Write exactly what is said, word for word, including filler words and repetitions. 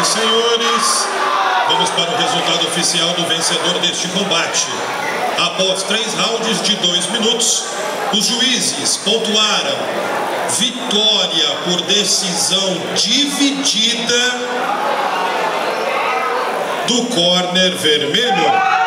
e senhores, vamos para o resultado oficial do vencedor deste combate. Após três rounds de dois minutos, os juízes pontuaram vitória por decisão dividida do corner vermelho.